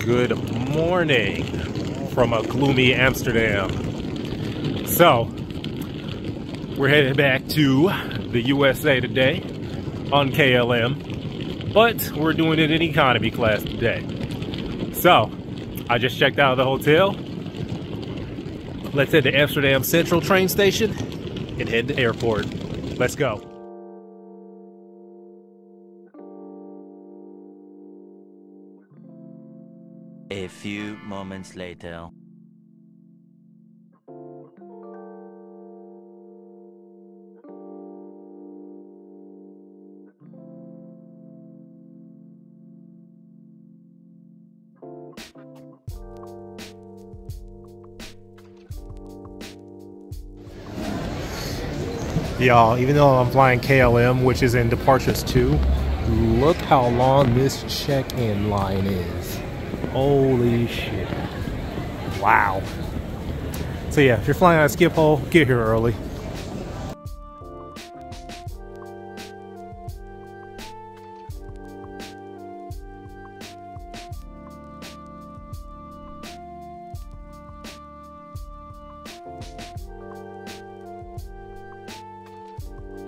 Good morning from a gloomy Amsterdam. So, we're headed back to the USA today on KLM, but we're doing it in economy class today. So, I just checked out of the hotel. Let's head to Amsterdam Central train station and head to the airport. Let's go. A few moments later. Y'all, even though I'm flying KLM, which is in Departures 2, look how long this check-in line is. Holy shit. Wow. So yeah, if you're flying on Schiphol, get here early.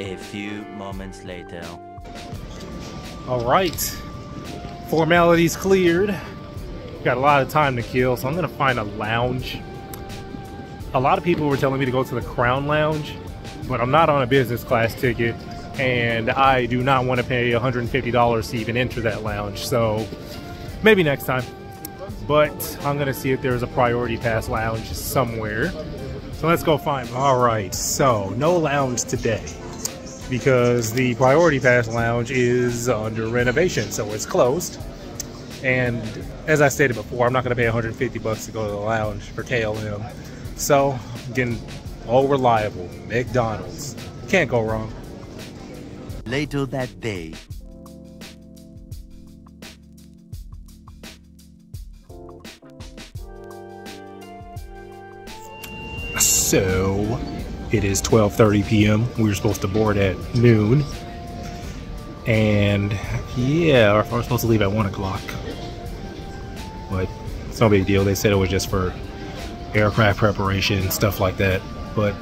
A few moments later. All right, formalities cleared. Got a lot of time to kill, so I'm gonna find a lounge. A lot of people were telling me to go to the Crown Lounge, but I'm not on a business class ticket, and I do not want to pay $150 to even enter that lounge, so maybe next time. But I'm gonna see if there's a Priority Pass lounge somewhere. So let's go find one. All right, so no lounge today because the Priority Pass lounge is under renovation, so it's closed. And as I stated before, I'm not going to pay 150 bucks to go to the lounge for KLM. So, again, all reliable. McDonald's. Can't go wrong. Later that day. So, it is 12:30 p.m. We were supposed to board at noon. And, yeah, we're supposed to leave at 1 o'clock. But it's no big deal. They said it was just for aircraft preparation and stuff like that. But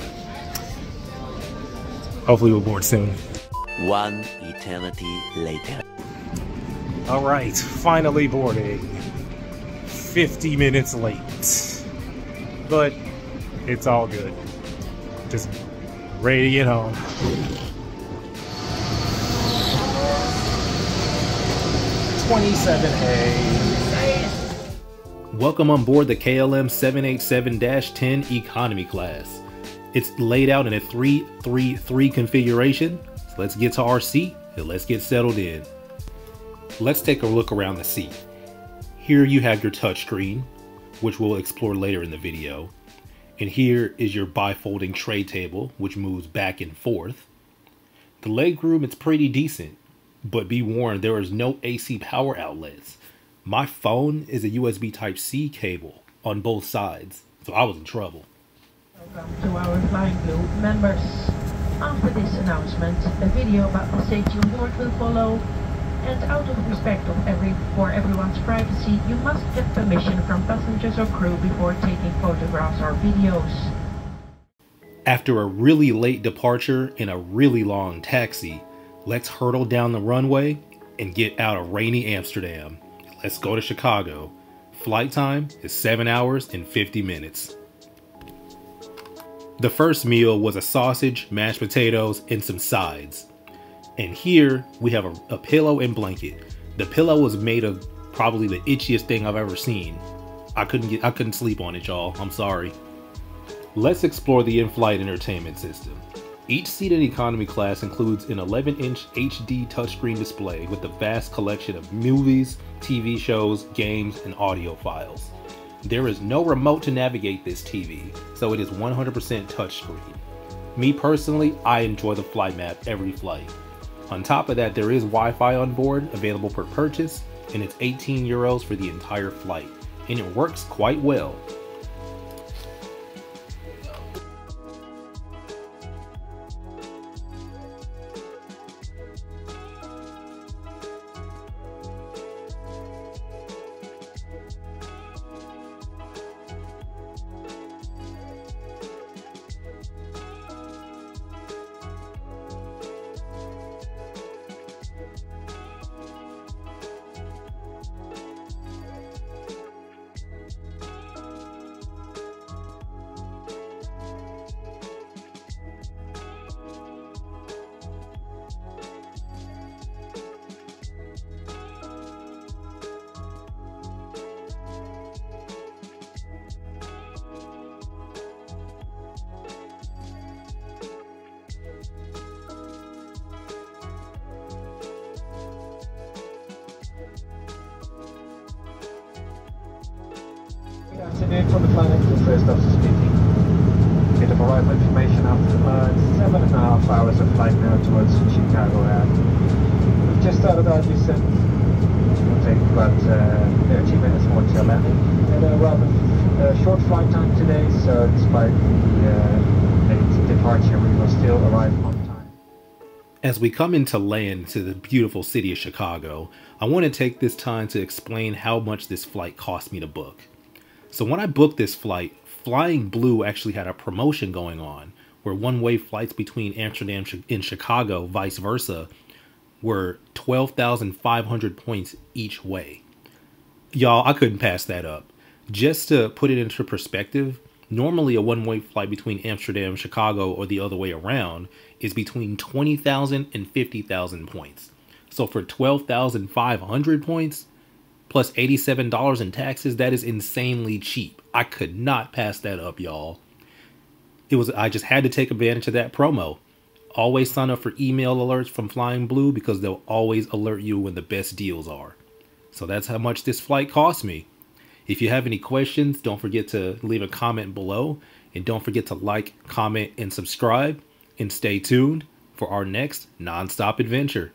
hopefully we'll board soon. One eternity later. All right, finally boarding. 50 minutes late. But it's all good. Just ready to get home. Welcome on board the KLM 787-10 economy class. It's laid out in a 3-3-3 configuration. So let's get to our seat and let's get settled in. Let's take a look around the seat. Here you have your touchscreen, which we'll explore later in the video. And here is your bifolding tray table, which moves back and forth. The legroom is pretty decent. But be warned, there is no AC power outlets. My phone is a USB Type-C cable on both sides, so I was in trouble. Welcome to our Flying Blue members. After this announcement, a video about the safety on board will follow. And out of respect for everyone's privacy, you must get permission from passengers or crew before taking photographs or videos. After a really late departure in a really long taxi, let's hurtle down the runway and get out of rainy Amsterdam. Let's go to Chicago. Flight time is 7 hours and 50 minutes. The first meal was a sausage, mashed potatoes, and some sides. And here we have a pillow and blanket. The pillow was made of probably the itchiest thing I've ever seen. I couldn't sleep on it, y'all. I'm sorry. Let's explore the in-flight entertainment system. Each seat in economy class includes an 11-inch HD touchscreen display with a vast collection of movies, TV shows, games, and audio files. There is no remote to navigate this TV, so it is 100% touchscreen. Me personally, I enjoy the flight map every flight. On top of that, there is Wi-Fi on board available per purchase, and it's 18 euros for the entire flight, and it works quite well. continuing from the clinic, this first officer speaking. Bit of arrival information after about 7.5 hours of flight now towards Chicago. We've just started our descent. It will take about 30 minutes more till landing. We had a rather short flight time today, so despite the late departure, we will still arrive on time. As we come into land to the beautiful city of Chicago, I want to take this time to explain how much this flight cost me to book. So when I booked this flight, Flying Blue actually had a promotion going on where one-way flights between Amsterdam and Chicago, vice versa, were 12,500 points each way. Y'all, I couldn't pass that up. Just to put it into perspective, normally a one-way flight between Amsterdam and Chicago, or the other way around, is between 20,000 and 50,000 points. So for 12,500 points, plus $87 in taxes, that is insanely cheap. I could not pass that up, y'all. I just had to take advantage of that promo. Always sign up for email alerts from Flying Blue because they'll always alert you when the best deals are. So that's how much this flight cost me. If you have any questions, don't forget to leave a comment below, and don't forget to like, comment, and subscribe, and stay tuned for our next Nonstop Adventure.